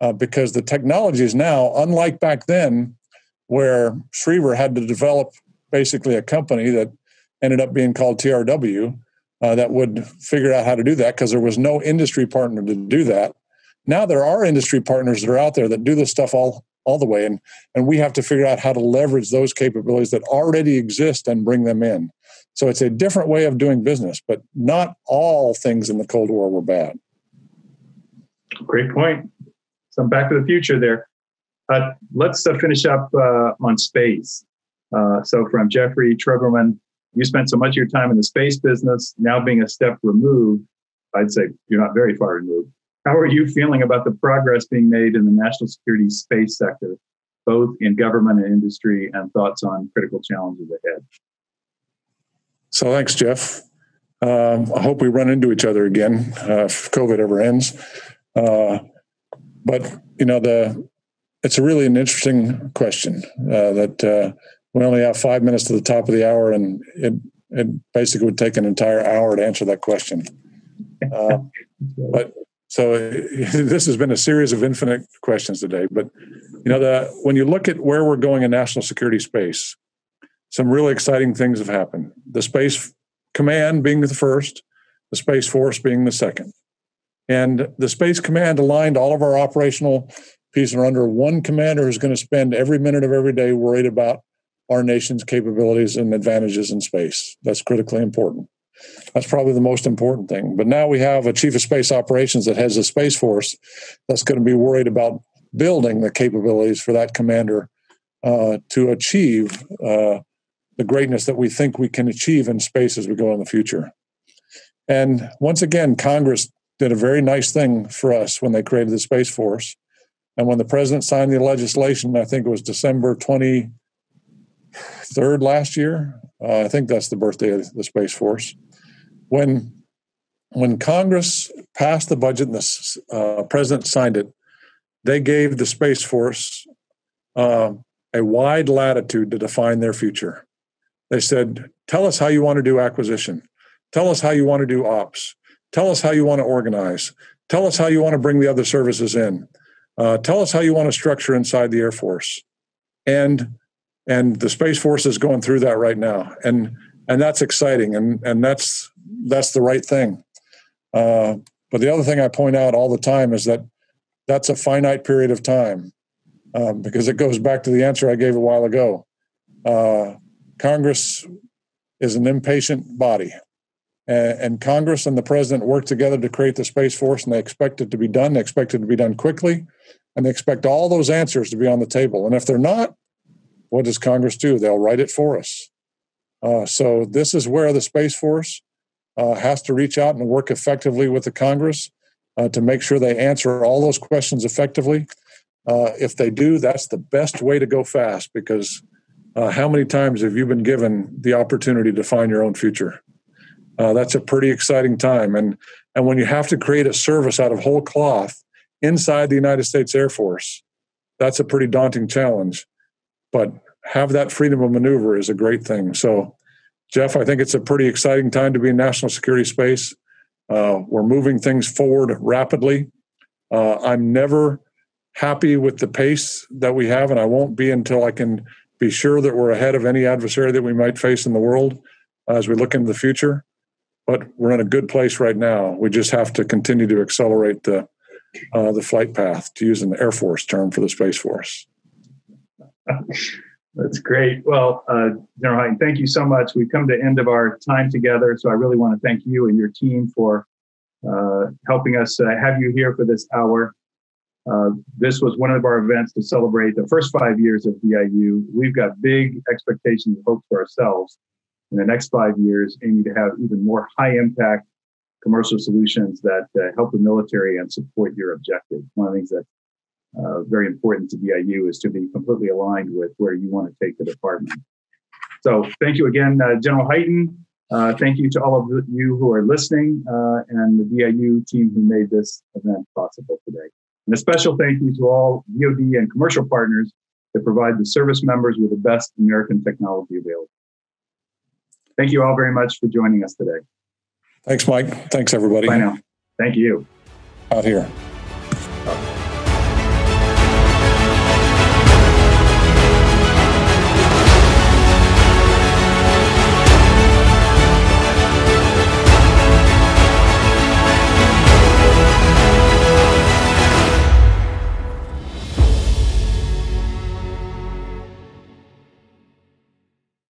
uh, because the technologies now, unlike back then, where Schriever had to develop basically a company that ended up being called T R W, uh, that would figure out how to do that because there was no industry partner to do that. Now there are industry partners that are out there that do this stuff all, all the way, and, and we have to figure out how to leverage those capabilities that already exist and bring them in. So it's a different way of doing business, but not all things in the Cold War were bad. Great point. So I'm back to the future there. Uh, let's uh, finish up uh, on space. Uh, so from Jeffrey Trevorman: you spent so much of your time in the space business, now being a step removed, I'd say you're not very far removed. How are you feeling about the progress being made in the national security space sector, both in government and industry, and thoughts on critical challenges ahead? So thanks, Jeff. Um, I hope we run into each other again uh, if COVID ever ends. Uh, but, you know, the it's really an interesting question uh, that... Uh, We only have five minutes to the top of the hour, and it, it basically would take an entire hour to answer that question. Uh, but so this has been a series of infinite questions today. But you know, the, when you look at where we're going in national security space, some really exciting things have happened. The Space Command being the first, the Space Force being the second. And the Space Command aligned all of our operational pieces are under one commander who's going to spend every minute of every day worried about our nation's capabilities and advantages in space. That's critically important. That's probably the most important thing. But now we have a chief of space operations that has a Space Force that's going to be worried about building the capabilities for that commander uh, to achieve uh, the greatness that we think we can achieve in space as we go in the future. And once again, Congress did a very nice thing for us when they created the Space Force. And when the president signed the legislation, I think it was December twenty-third last year, uh, I think that's the birthday of the Space Force. When when Congress passed the budget and the uh, president signed it, they gave the Space Force uh, a wide latitude to define their future. They said, tell us how you want to do acquisition. Tell us how you want to do ops. Tell us how you want to organize. Tell us how you want to bring the other services in. Uh, tell us how you want to structure inside the Air Force. And and the Space Force is going through that right now. And and that's exciting. And, and that's that's the right thing. Uh, but the other thing I point out all the time is that that's a finite period of time, um, because it goes back to the answer I gave a while ago. Uh, Congress is an impatient body. And Congress and the president work together to create the Space Force, and they expect it to be done. They expect it to be done quickly, and they expect all those answers to be on the table. And if they're not, what does Congress do? They'll write it for us. Uh, so this is where the Space Force uh, has to reach out and work effectively with the Congress uh, to make sure they answer all those questions effectively. Uh, if they do, that's the best way to go fast, because uh, how many times have you been given the opportunity to define your own future? Uh, that's a pretty exciting time. And and when you have to create a service out of whole cloth inside the United States Air Force, that's a pretty daunting challenge. But have that freedom of maneuver is a great thing. So, Jeff, I think it's a pretty exciting time to be in national security space. Uh, we're moving things forward rapidly. Uh, I'm never happy with the pace that we have, and I won't be until I can be sure that we're ahead of any adversary that we might face in the world uh, as we look into the future. But we're in a good place right now. We just have to continue to accelerate the uh, the flight path, to use an Air Force term for the Space Force. That's great. Well, uh, General Hyten, thank you so much. We've come to the end of our time together, so I really want to thank you and your team for uh, helping us uh, have you here for this hour. Uh, this was one of our events to celebrate the first five years of D I U. We've got big expectations and hopes for ourselves in the next five years, aiming to have even more high-impact commercial solutions that uh, help the military and support your objective. One of the things that's uh, very important to D I U is to be completely aligned with where you want to take the department. So thank you again, uh, General Hyten. Uh, thank you to all of you who are listening uh, and the D I U team who made this event possible today. And a special thank you to all D O D and commercial partners that provide the service members with the best American technology available. Thank you all very much for joining us today. Thanks, Mike. Thanks, everybody. Bye now. Thank you. Out here.